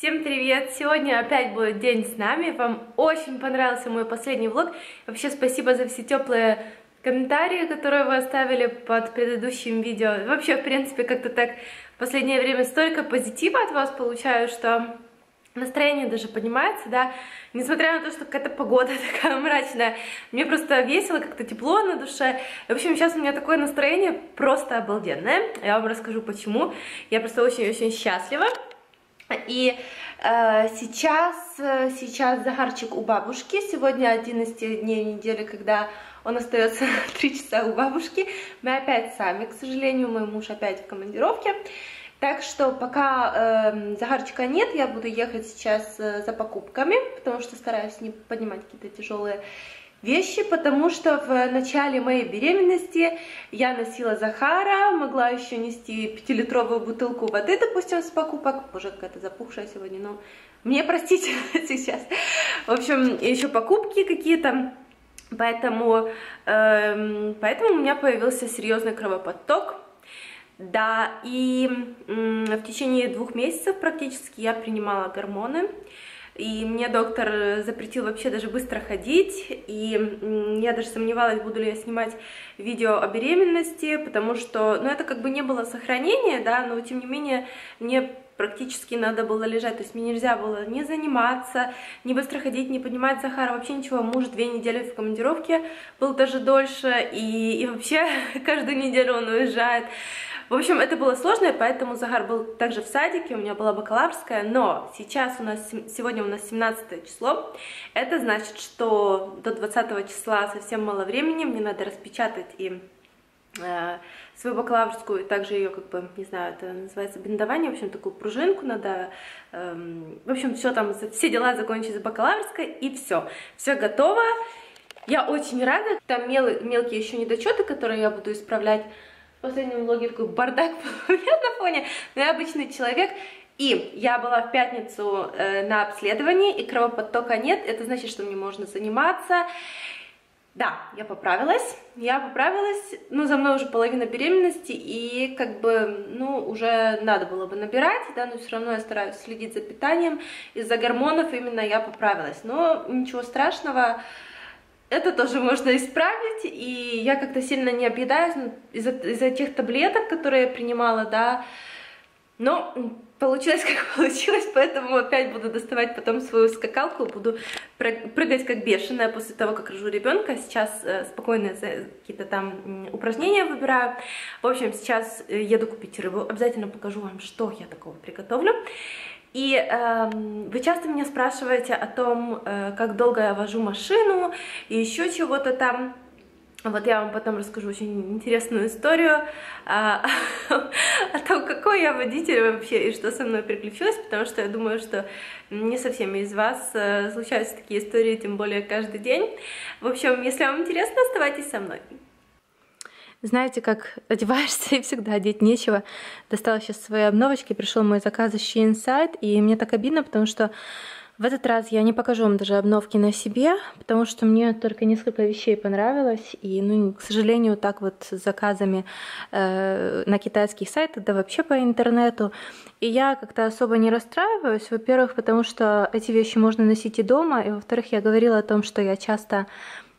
Всем привет! Сегодня опять будет день с нами. Вам очень понравился мой последний влог. Вообще спасибо за все теплые комментарии, которые вы оставили под предыдущим видео. Вообще, в принципе, как-то так в последнее время столько позитива от вас получаю, что настроение даже поднимается, да. Несмотря на то, что какая-то погода такая мрачная, мне просто весело, как-то тепло на душе. В общем, сейчас у меня такое настроение просто обалденное. Я вам расскажу, почему. Я просто очень-очень счастлива. И сейчас Захарчик у бабушки. Сегодня 11 дней недели, когда он остается 3 часа у бабушки. Мы опять сами, к сожалению, мой муж опять в командировке. Так что пока Захарчика нет, я буду ехать сейчас за покупками, потому что стараюсь не поднимать какие-то тяжелые вещи, потому что в начале моей беременности я носила Захара, могла еще нести 5-литровую бутылку воды, допустим, с покупок. Боже, какая-то запухшая сегодня, но мне простите сейчас. В общем, еще покупки какие-то, поэтому у меня появился серьезный кровоподток. Да, и в течение 2 месяцев практически я принимала гормоны. И мне доктор запретил вообще даже быстро ходить, и я даже сомневалась, буду ли я снимать видео о беременности, потому что, ну, это как бы не было сохранения, да, но тем не менее мне практически надо было лежать, то есть мне нельзя было ни заниматься, ни быстро ходить, ни поднимать Захара, вообще ничего. Муж 2 недели в командировке был, даже дольше, и вообще каждую неделю он уезжает. В общем, это было сложно, и поэтому Захар был также в садике, у меня была бакалаврская, но сейчас у нас, сегодня у нас 17 число, это значит, что до 20 числа совсем мало времени, мне надо распечатать и свою бакалаврскую, также ее, как бы, не знаю, это называется биндование, в общем, такую пружинку надо, в общем, все там, все дела закончились за бакалаврской, и все готово, я очень рада, там мелкие еще недочеты, которые я буду исправлять. В последнем влоге такой бардак был у меня на фоне, но я обычный человек, и я была в пятницу на обследовании, и кровоподтока нет, это значит, что мне можно заниматься. Да, я поправилась, но за мной уже половина беременности, и как бы, ну, уже надо было бы набирать, да, но все равно я стараюсь следить за питанием, из-за гормонов именно я поправилась, но ничего страшного. Это тоже можно исправить, и я как-то сильно не объедаюсь из-за тех таблеток, которые я принимала, да, но получилось как получилось, поэтому опять буду доставать потом свою скакалку, буду прыгать как бешеная после того, как рожу ребенка. Сейчас спокойно какие-то там упражнения выбираю. В общем, сейчас еду купить рыбу, обязательно покажу вам, что я такого приготовлю. И вы часто меня спрашиваете о том, как долго я вожу машину и еще чего-то там. Вот я вам потом расскажу очень интересную историю о том, какой я водитель вообще и что со мной приключилось, потому что я думаю, что не со всеми из вас случаются такие истории, тем более каждый день. В общем, если вам интересно, оставайтесь со мной. Знаете, как одеваешься, и всегда одеть нечего. Достала сейчас свои обновочки, пришел мой заказ из SheInside, и мне так обидно, потому что в этот раз я не покажу вам даже обновки на себе, потому что мне только несколько вещей понравилось, и, ну, к сожалению, так вот с заказами на китайских сайтах, да вообще по интернету, и я как-то особо не расстраиваюсь, во-первых, потому что эти вещи можно носить и дома, и, во-вторых, я говорила о том, что я часто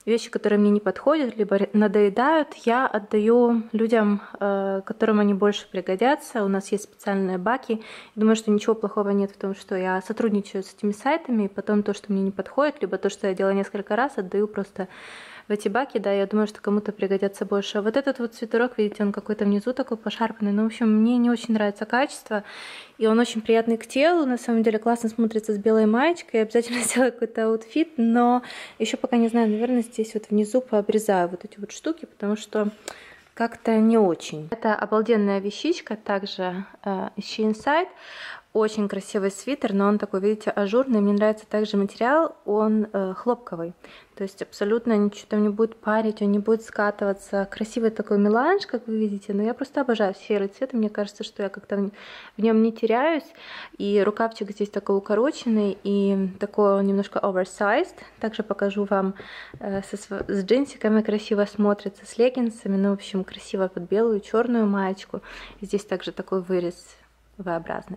вещи, которые мне не подходят, либо надоедают, я отдаю людям, которым они больше пригодятся. У нас есть специальные баки. Думаю, что ничего плохого нет в том, что я сотрудничаю с этими сайтами, и потом то, что мне не подходит, либо то, что я делала несколько раз, отдаю просто в эти баки. Да, я думаю, что кому-то пригодятся больше. А вот этот вот свитерок, видите, он какой-то внизу такой пошарпанный. Ну, в общем, мне не очень нравится качество, и он очень приятный к телу. На самом деле классно смотрится с белой маечкой. Я обязательно сделаю какой-то аутфит, но еще пока не знаю, наверное, здесь вот внизу пообрезаю вот эти вот штуки, потому что как-то не очень. Это обалденная вещичка, также SheInside. Очень красивый свитер, но он такой, видите, ажурный. Мне нравится также материал, он хлопковый. То есть абсолютно ничего там не будет парить, он не будет скатываться. Красивый такой меланж, как вы видите. Но я просто обожаю серый цвет. Мне кажется, что я как-то в нем не теряюсь. И рукавчик здесь такой укороченный и такой он немножко oversized. Также покажу вам с джинсиками красиво смотрится, с леггинсами. Ну, в общем, красиво под белую, черную маечку. И здесь также такой вырез V-образный.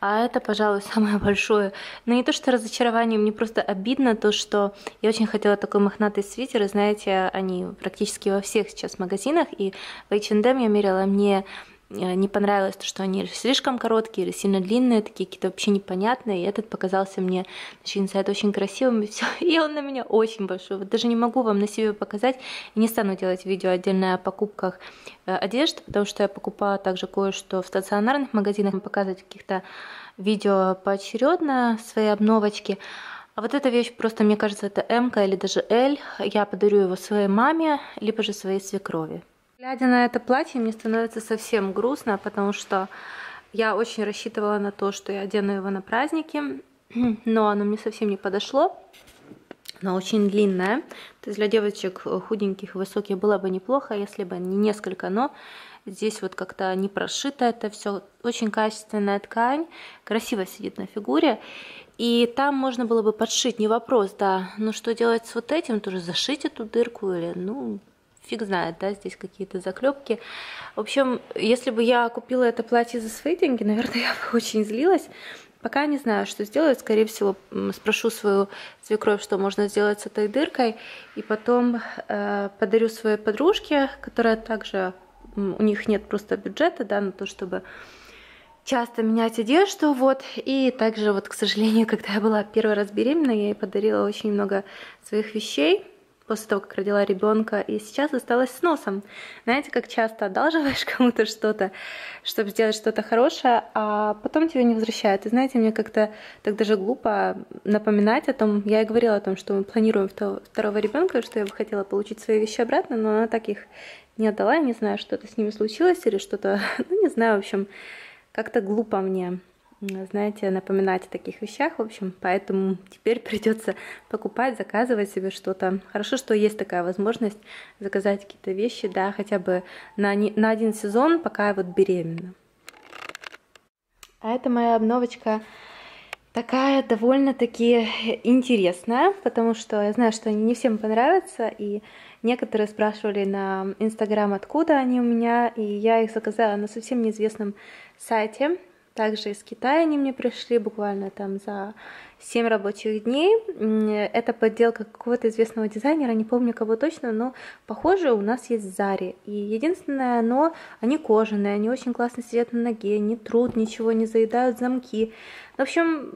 А это, пожалуй, самое большое. Но не то, что разочарование, мне просто обидно то, что я очень хотела такой мохнатый свитер, и, знаете, они практически во всех сейчас магазинах, и в H&M я мерила, мне не понравилось то, что они слишком короткие или сильно длинные, такие какие-то вообще непонятные, и этот показался мне SheInside очень красивым, и все, и он на меня очень большой, вот даже не могу вам на себе показать, и не стану делать видео отдельное о покупках одежды, потому что я покупала также кое-что в стационарных магазинах, показывать каких-то видео поочередно свои обновочки. А вот эта вещь просто, мне кажется, это М-ка или даже L, я подарю его своей маме, либо же своей свекрови. Глядя на это платье, мне становится совсем грустно, потому что я очень рассчитывала на то, что я одену его на праздники, но оно мне совсем не подошло. Оно очень длинное, то есть для девочек худеньких и высоких было бы неплохо, если бы не несколько, но здесь вот как-то не прошито это все. Очень качественная ткань, красиво сидит на фигуре. И там можно было бы подшить, не вопрос, да, но что делать с вот этим, тоже зашить эту дырку или, ну... Фиг знает, да, здесь какие-то заклепки. В общем, если бы я купила это платье за свои деньги, наверное, я бы очень злилась. Пока не знаю, что сделаю. Скорее всего, спрошу свою свекровь, что можно сделать с этой дыркой. И потом подарю своей подружке, которая также... У них нет просто бюджета, да, на то, чтобы часто менять одежду, вот. И также, вот, к сожалению, когда я была первый раз беременна, я ей подарила очень много своих вещей. После того, как родила ребенка, и сейчас осталась с носом. Знаете, как часто одалживаешь кому-то что-то, чтобы сделать что-то хорошее, а потом тебе не возвращают. И знаете, мне как-то так даже глупо напоминать о том, я и говорила о том, что мы планируем второго ребенка, что я бы хотела получить свои вещи обратно, но она так их не отдала, я не знаю, что-то с ними случилось или что-то, ну не знаю, в общем, как-то глупо мне. Знаете, напоминать о таких вещах, в общем, поэтому теперь придется покупать, заказывать себе что-то. Хорошо, что есть такая возможность заказать какие-то вещи, да, хотя бы на один сезон, пока я вот беременна. А это моя обновочка такая довольно-таки интересная, потому что я знаю, что они не всем понравятся, и некоторые спрашивали на Инстаграм, откуда они у меня, и я их заказала на совсем неизвестном сайте. Также из Китая они мне пришли буквально там за 7 рабочих дней. Это подделка какого-то известного дизайнера, не помню кого точно, но похоже у нас есть в Заре. И единственное, но они кожаные, они очень классно сидят на ноге, не трут, ничего не заедают, замки. В общем,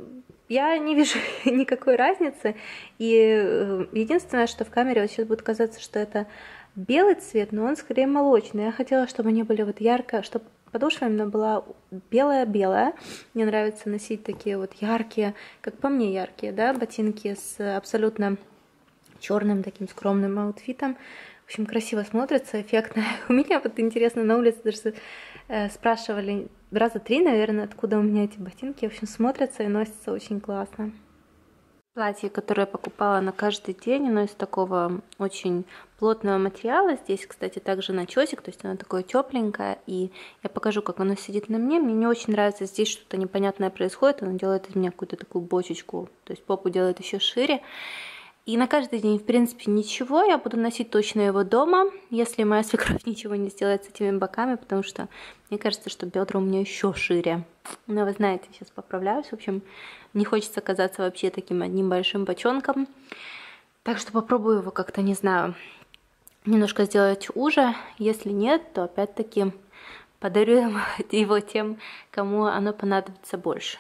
я не вижу никакой разницы. И единственное, что в камере вот сейчас будет казаться, что это белый цвет, но он скорее молочный. Я хотела, чтобы они были вот ярко, чтобы... Подошва именно была белая-белая. Мне нравится носить такие вот яркие, как по мне яркие, да, ботинки с абсолютно черным таким скромным аутфитом. В общем, красиво смотрится, эффектно. У меня вот интересно, на улице даже спрашивали раза 3, наверное, откуда у меня эти ботинки. В общем, смотрятся и носятся очень классно. Платье, которое я покупала на каждый день, оно из такого очень плотного материала. Здесь, кстати, также начесик, то есть оно такое тепленькое. И я покажу, как оно сидит на мне. Мне не очень нравится, здесь что-то непонятное происходит. Оно делает из меня какую-то такую бочечку, то есть попу делает еще шире. И на каждый день, в принципе, ничего. Я буду носить точно его дома, если моя свекровь ничего не сделает с этими боками, потому что мне кажется, что бедра у меня еще шире. Но вы знаете, сейчас поправляюсь. В общем, не хочется казаться вообще таким одним большим бочонком. Так что попробую его как-то, не знаю, немножко сделать уже. Если нет, то опять-таки подарю его тем, кому оно понадобится больше.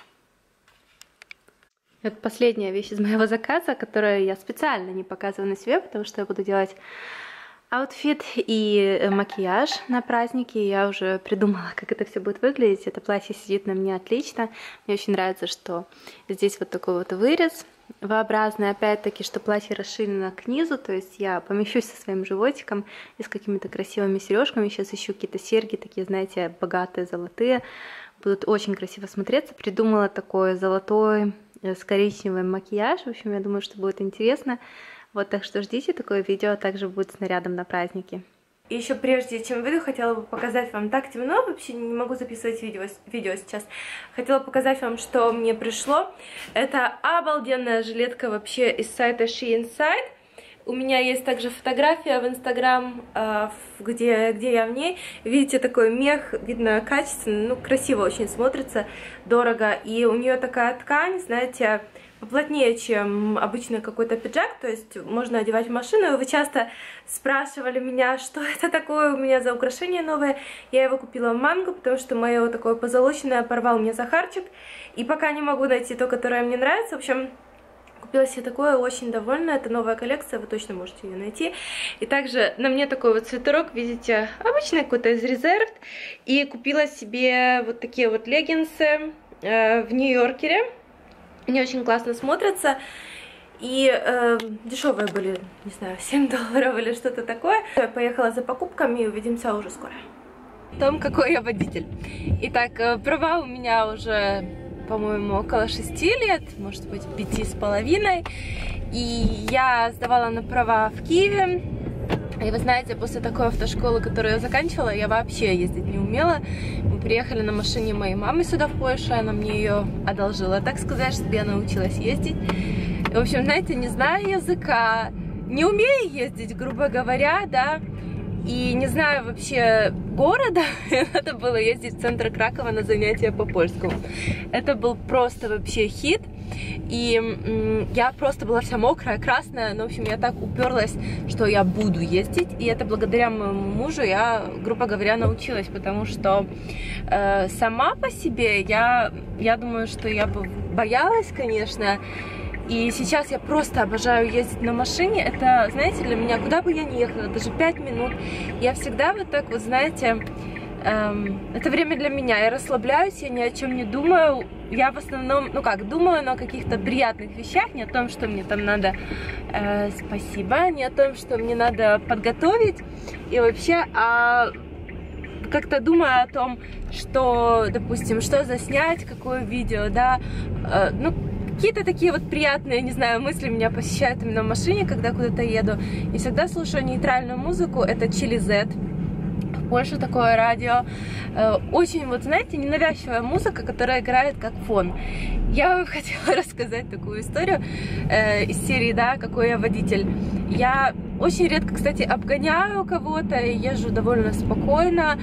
Это последняя вещь из моего заказа, которую я специально не показываю на себе, потому что я буду делать аутфит и макияж на праздники. Я уже придумала, как это все будет выглядеть. Это платье сидит на мне отлично. Мне очень нравится, что здесь вот такой вот вырез V-образный. Опять-таки, что платье расширено к низу, то есть я помещусь со своим животиком и с какими-то красивыми сережками. Сейчас ищу какие-то серьги, такие, знаете, богатые, золотые. Будут очень красиво смотреться. Придумала такой золотой... с коричневым макияжем, в общем, я думаю, что будет интересно. Вот, так что ждите, такое видео также будет с нарядом на праздники. И еще прежде, чем выйду, хотела бы показать вам, так темно, вообще не могу записывать видео сейчас. Хотела показать вам, что мне пришло. Это обалденная жилетка вообще из сайта SheInside. У меня есть также фотография в Инстаграм, где я в ней. Видите, такой мех, видно, качественный, ну, красиво очень смотрится, дорого. И у нее такая ткань, знаете, поплотнее, чем обычный какой-то пиджак, то есть можно одевать в машину. Вы часто спрашивали меня, что это такое у меня за украшение новое. Я его купила в Манго, потому что мое такое позолоченное порвал мне Захарчик. И пока не могу найти то, которое мне нравится. В общем, купила себе такое, очень довольна. Это новая коллекция, вы точно можете ее найти. И также на мне такой вот свитерок, видите, обычный какой-то из Резерв. И купила себе вот такие вот леггинсы в Нью-Йоркере. Они очень классно смотрятся. И дешевые были, не знаю, $7 или что-то такое. Я поехала за покупками, и увидимся уже скоро. В том, какой я водитель. Итак, права у меня уже, по-моему, около 6 лет, может быть, 5,5. И я сдавала на права в Киеве. И вы знаете, после такой автошколы, которую я заканчивала, я вообще ездить не умела. Мы приехали на машине моей мамы сюда, в Польшу, она мне ее одолжила, так сказать, чтобы я научилась ездить. И, в общем, знаете, не знаю языка, не умею ездить, грубо говоря, да, и не знаю вообще города, надо было ездить в центр Кракова на занятия по польскому. Это был просто вообще хит. И я просто была вся мокрая, красная, но, в общем, я так уперлась, что я буду ездить. И это благодаря моему мужу я, грубо говоря, научилась, потому что сама по себе я думаю, что я бы боялась, конечно. И сейчас я просто обожаю ездить на машине. Это, знаете, для меня, куда бы я ни ехала, даже 5 минут, я всегда вот так вот, знаете, это время для меня. Я расслабляюсь, я ни о чем не думаю. Я в основном, ну как, думаю, но о каких-то приятных вещах, не о том, что мне там надо, спасибо, не о том, что мне надо подготовить, и вообще, как-то думаю о том, что, допустим, что заснять, какое видео, да, ну, какие-то такие вот приятные, не знаю, мысли меня посещают именно в машине, когда куда-то еду, и всегда слушаю нейтральную музыку, это Chili Z. Больше такое радио, очень, вот знаете, ненавязчивая музыка, которая играет как фон. Я вам хотела рассказать такую историю из серии, да, какой я водитель. Я очень редко, кстати, обгоняю кого-то, езжу довольно спокойно.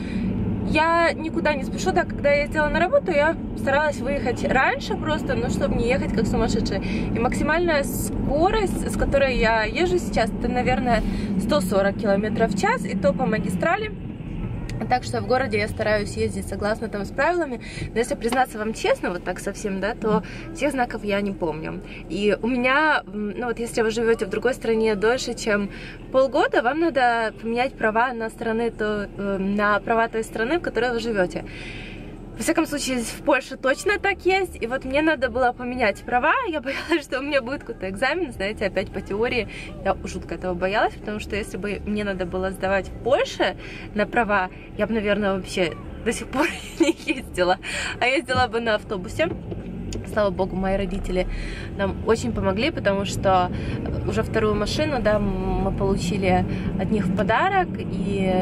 Я никуда не спешу, да, когда я ездила на работу, я старалась выехать раньше просто, но чтобы не ехать как сумасшедшая. И максимальная скорость, с которой я езжу сейчас, это, наверное, 140 км в час, и то по магистрали. Так что в городе я стараюсь ездить согласно там с правилами, но если признаться вам честно, вот так совсем, да, то всех знаков я не помню. И у меня, ну вот если вы живете в другой стране дольше, чем полгода, вам надо поменять права на права той страны, в которой вы живете. Во всяком случае, в Польше точно так есть, и вот мне надо было поменять права, я боялась, что у меня будет какой-то экзамен, знаете, опять по теории, я жутко этого боялась, потому что если бы мне надо было сдавать в Польше на права, я бы, наверное, вообще до сих пор не ездила, а ездила бы на автобусе. Слава богу, мои родители нам очень помогли, потому что уже вторую машину, да, мы получили от них в подарок, и,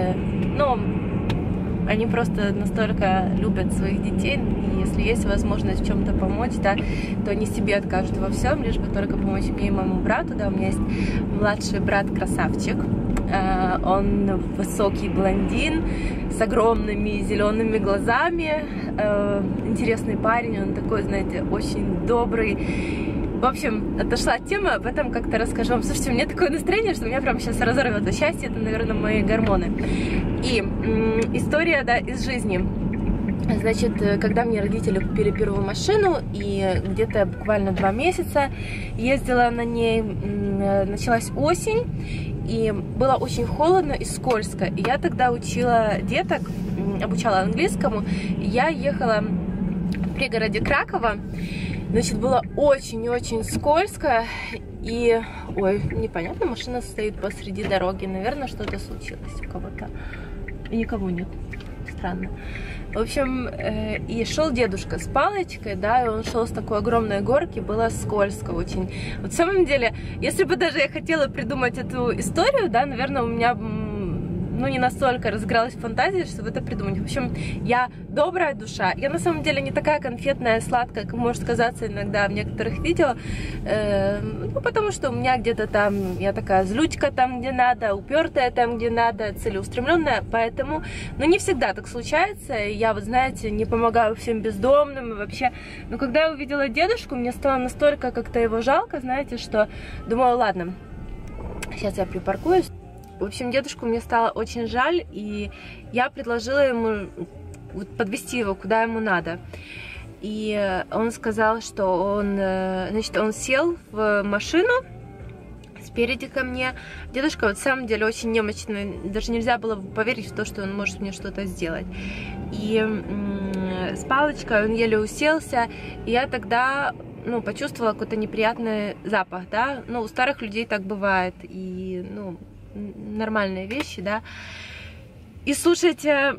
ну, они просто настолько любят своих детей, и если есть возможность в чем-то помочь, да, то они себе откажут во всем, лишь бы только помочь мне и моему брату. Да, у меня есть младший брат-красавчик, он высокий блондин с огромными зелеными глазами, интересный парень, он такой, знаете, очень добрый. В общем, отошла от темы, об этом как-то расскажу вам. Слушайте, у меня такое настроение, что меня прям сейчас разорвет от счастья, это, наверное, мои гормоны. И история, да, из жизни. Значит, когда мне родители купили первую машину, и где-то буквально 2 месяца ездила на ней, началась осень, и было очень холодно и скользко. И я тогда учила деток, обучала английскому, я ехала в пригороде Кракова. Значит, было очень-очень скользко, и, ой, непонятно, машина стоит посреди дороги, наверное, что-то случилось у кого-то, и никого нет, странно. В общем, и шел дедушка с палочкой, да, и он шел с такой огромной горки, было скользко очень. Вот в самом деле, если бы даже я хотела придумать эту историю, да, наверное, у меня ну, не настолько разыгралась в фантазии, чтобы это придумать. В общем, я добрая душа. Я на самом деле не такая конфетная, сладкая, как может казаться иногда в некоторых видео. Ну, потому что у меня где-то там, я такая злючка там, где надо, упертая там, где надо, целеустремленная. Поэтому, ну, не всегда так случается. Я, вы знаете, не помогаю всем бездомным и вообще. Но когда я увидела дедушку, мне стало настолько как-то его жалко, знаете, что думала, ладно, сейчас я припаркуюсь. В общем, дедушку мне стало очень жаль, и я предложила ему подвезти его, куда ему надо. И он сказал, что он сел в машину спереди ко мне. Дедушка, вот, в самом деле, очень немощный, даже нельзя было поверить в то, что он может мне что-то сделать. И с палочкой он еле уселся, и я тогда... ну, почувствовала какой-то неприятный запах, да, ну, у старых людей так бывает, и, ну, нормальные вещи, да, и, слушайте,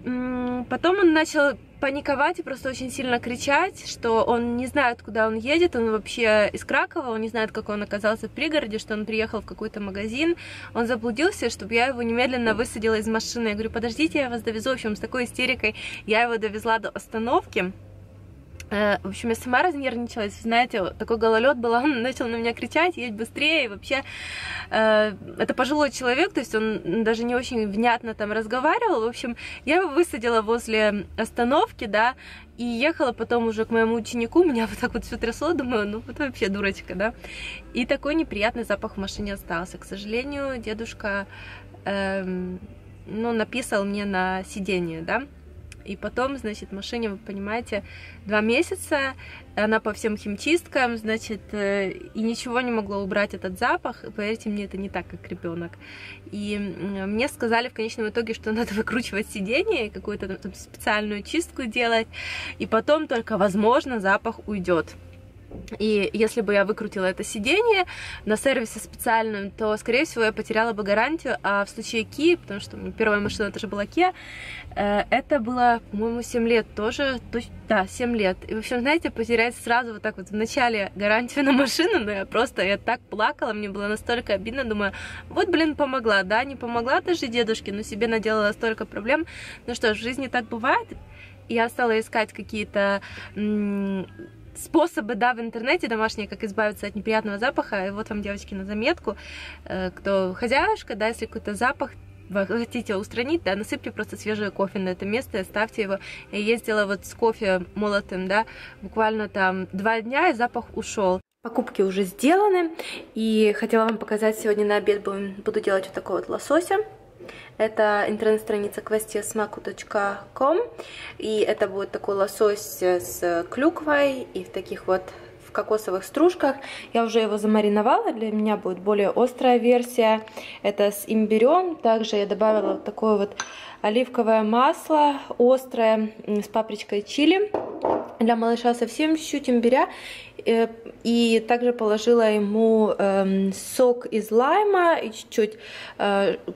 потом он начал паниковать и просто очень сильно кричать, что он не знает, куда он едет, он вообще из Кракова, он не знает, как он оказался в пригороде, что он приехал в какой-то магазин, он заблудился, чтобы я его немедленно высадила из машины. Я говорю, подождите, я вас довезу. В общем, с такой истерикой я его довезла до остановки. В общем, я сама разнервничалась, знаете, такой гололед был, он начал на меня кричать, едь быстрее, и вообще, это пожилой человек, то есть он даже не очень внятно там разговаривал. В общем, я его высадила возле остановки, да, и ехала потом уже к моему ученику, меня вот так вот все трясло, думаю, ну вот вообще дурочка, да, и такой неприятный запах в машине остался. К сожалению, дедушка, ну, написал мне на сиденье, да. И потом, значит, в машине, вы понимаете, 2 месяца, она по всем химчисткам, значит, и ничего не могла убрать этот запах. Поверьте мне, это не так, как ребенок. И мне сказали в конечном итоге, что надо выкручивать сиденье, какую-то там специальную чистку делать, и потом только, возможно, запах уйдет. И если бы я выкрутила это сиденье на сервисе специальном, то, скорее всего, я потеряла бы гарантию. А в случае Kia, потому что первая машина тоже была Kia, это было, по-моему, 7 лет тоже. Да, 7 лет. И, в общем, знаете, потерять сразу вот так вот в начале гарантию на машину, но я просто, я так плакала, мне было настолько обидно, думаю, вот, блин, помогла, да, не помогла даже дедушке, но себе наделала столько проблем. Ну что ж, в жизни так бывает. Я стала искать какие-то... способы, да, в интернете домашние, как избавиться от неприятного запаха. И вот вам, девочки, на заметку, кто хозяюшка, да, если какой-то запах вы хотите устранить, да, насыпьте просто свежий кофе на это место и оставьте его. Я ездила вот с кофе молотым, да, буквально там 2 дня, и запах ушел. Покупки уже сделаны, и хотела вам показать, сегодня на обед буду делать вот такого вот лосося. Это интернет-страница questiesmaku.com, и это будет такой лосось с клюквой и в таких вот в кокосовых стружках. Я уже его замариновала, для меня будет более острая версия. Это с имбирем. Также я добавила вот такое вот оливковое масло острое с папричкой чили. Для малыша совсем чуть-чуть имбиря. И также положила ему сок из лайма и чуть-чуть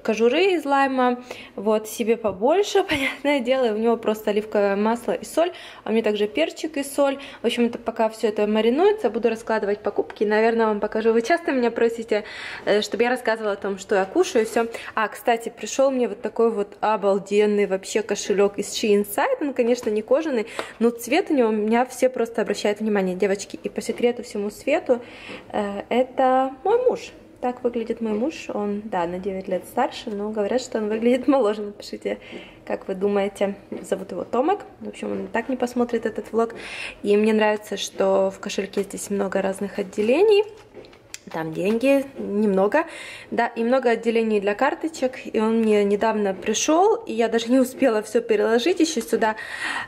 кожуры из лайма. Вот, себе побольше, понятное дело. У него просто оливковое масло и соль. А у меня также перчик и соль. В общем, это пока все это маринуется, буду раскладывать покупки. Наверное, вам покажу. Вы часто меня просите, чтобы я рассказывала о том, что я кушаю, и все. А, кстати, пришел мне вот такой вот обалденный вообще кошелек из SheInside. Он, конечно, не кожаный, но цвет у него, меня все просто обращают внимание, девочки. И по секрету всему свету, это мой муж. Так выглядит мой муж. Он, да, на 9 лет старше, но говорят, что он выглядит моложе. Напишите, как вы думаете. Зовут его Томек. В общем, он так не посмотрит этот влог. И мне нравится, что в кошельке здесь много разных отделений. Там деньги, немного, да, и много отделений для карточек, и он мне недавно пришел, и я даже не успела все переложить еще сюда,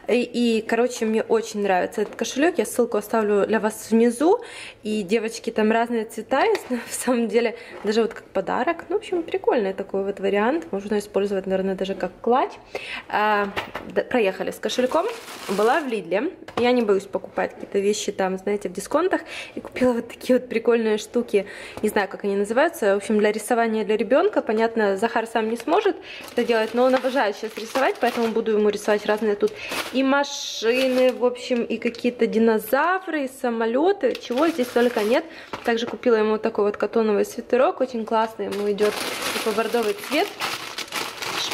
и короче, мне очень нравится этот кошелек, я ссылку оставлю для вас внизу, и, девочки, там разные цвета есть, на самом деле, даже вот как подарок, ну, в общем, прикольный такой вот вариант, можно использовать, наверное, даже как клатч. Проехали с кошельком, была в Лидле, я не боюсь покупать какие-то вещи там, знаете, в дисконтах, и купила вот такие вот прикольные штуки. Не знаю, как они называются. В общем, для рисования для ребенка. Понятно, Захар сам не сможет это делать, но он обожает сейчас рисовать, поэтому буду ему рисовать разные тут и машины, в общем, и какие-то динозавры, и самолеты. Чего здесь только нет. Также купила ему такой вот катоновый свитерок. Очень классный, ему идет такой бордовый цвет.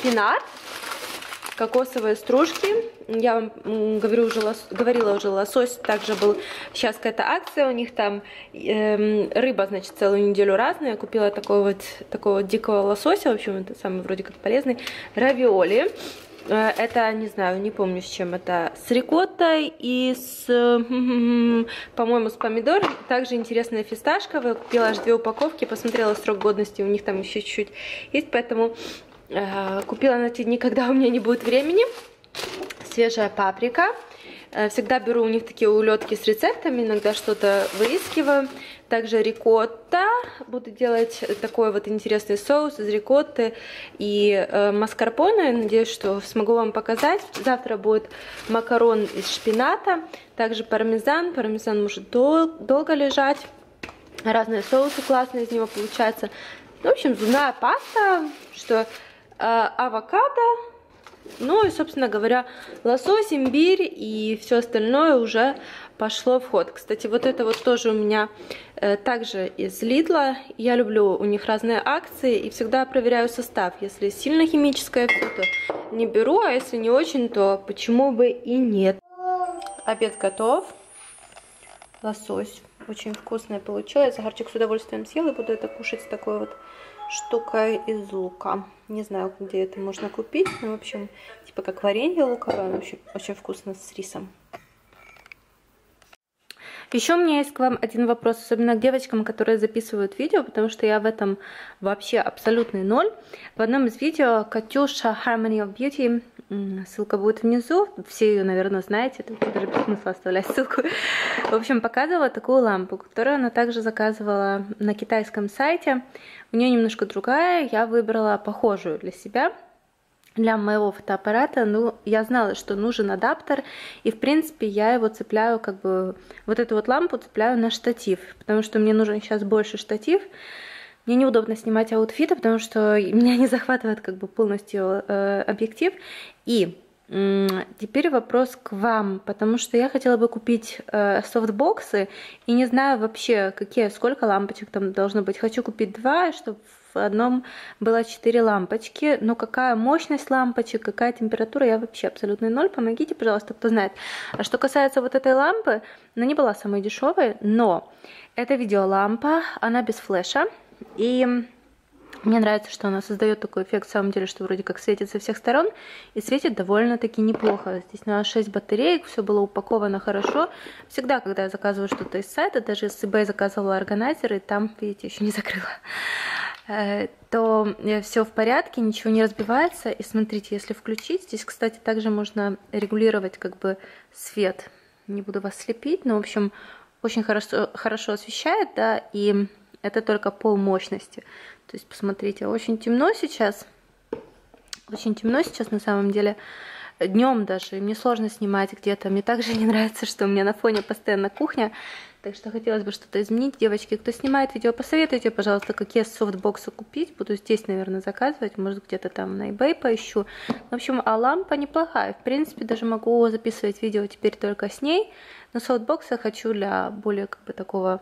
пинар, кокосовые стружки. Я вам говорила уже, лосось также был. Сейчас какая-то акция у них там. Рыба, значит, целую неделю разная. Я купила такого дикого лосося. В общем, это самый вроде как полезный. Равиоли. Это, не знаю, не помню с чем это. С рикоттой и с, по-моему, с помидором. Также интересная фисташковая. Купила аж 2 упаковки. Посмотрела срок годности. У них там еще чуть-чуть есть. Поэтому купила на те дни, когда у меня не будет времени. Свежая паприка. Всегда беру у них такие улетки с рецептами. Иногда что-то выискиваю. Также рикотта. Буду делать такой вот интересный соус из рикотты и маскарпоне. Надеюсь, что смогу вам показать. Завтра будет макарон из шпината. Также пармезан. Пармезан может долго лежать. Разные соусы классные из него получаются. В общем, зубная паста. Что авокадо. Ну и, собственно говоря, лосось, имбирь и все остальное уже пошло в ход. Кстати, вот это вот тоже у меня также из Лидла. Я люблю у них разные акции и всегда проверяю состав. Если сильно химическое, то не беру, а если не очень, то почему бы и нет. Обед готов. Лосось очень вкусное получилось. Захарчик с удовольствием съел, и буду это кушать с такой вот штука из лука. Не знаю, где это можно купить. Но, в общем, типа как варенье луковое. Вообще очень вкусно с рисом. Еще у меня есть к вам один вопрос, особенно к девочкам, которые записывают видео, потому что я в этом вообще абсолютный ноль. В одном из видео Катюша Harmony of Beauty, ссылка будет внизу, все ее, наверное, знаете, тут даже без смысла оставлять ссылку. В общем, показывала такую лампу, которую она также заказывала на китайском сайте. У нее немножко другая, я выбрала похожую для себя. Для моего фотоаппарата, ну, я знала, что нужен адаптер, и, в принципе, я его цепляю, как бы, вот эту вот лампу цепляю на штатив, потому что мне нужен сейчас больше штатив, мне неудобно снимать аутфиты, потому что меня не захватывает, как бы, полностью объектив, и теперь вопрос к вам, потому что я хотела бы купить софтбоксы, и не знаю вообще, сколько лампочек там должно быть, хочу купить 2, чтобы... В одном было 4 лампочки, но какая мощность лампочек, какая температура, я вообще абсолютный ноль, помогите, пожалуйста, кто знает. А что касается вот этой лампы, она не была самой дешевой, но это видеолампа, она без флеша, и мне нравится, что она создает такой эффект, в самом деле, что вроде как светит со всех сторон, и светит довольно-таки неплохо. Здесь на 6 батареек, все было упаковано хорошо. Всегда, когда я заказываю что-то из сайта, даже с eBay заказывала органайзеры, там, видите, еще не закрыла, то все в порядке, ничего не разбивается. И смотрите, если включить, здесь, кстати, также можно регулировать как бы свет. Не буду вас слепить, но, в общем, очень хорошо освещает, да, и это только пол мощности. То есть, посмотрите, очень темно сейчас на самом деле. Днем даже, и мне сложно снимать где-то. Мне также не нравится, что у меня на фоне постоянно кухня. Так что хотелось бы что-то изменить. Девочки, кто снимает видео, посоветуйте, пожалуйста, какие софтбоксы купить. Буду здесь, наверное, заказывать. Может, где-то там на eBay поищу. В общем, а лампа неплохая. В принципе, даже могу записывать видео теперь только с ней. Но софтбоксы хочу для более как бы такого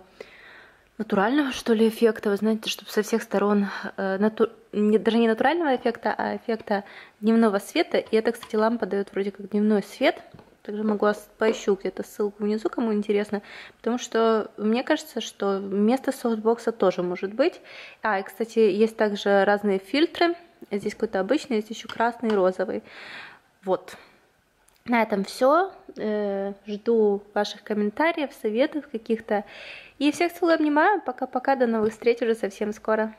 натурального, что ли, эффекта. Вы знаете, чтобы со всех сторон... Даже не натурального эффекта, а эффекта дневного света. И это, кстати, лампа дает вроде как дневной свет. Также могу поищу где-то ссылку внизу, кому интересно. Потому что мне кажется, что вместо софтбокса тоже может быть. И, кстати, есть также разные фильтры. Здесь какой-то обычный, есть еще красный и розовый. Вот. На этом все. Жду ваших комментариев, советов каких-то. И всех целую, обнимаю. Пока-пока, до новых встреч уже совсем скоро.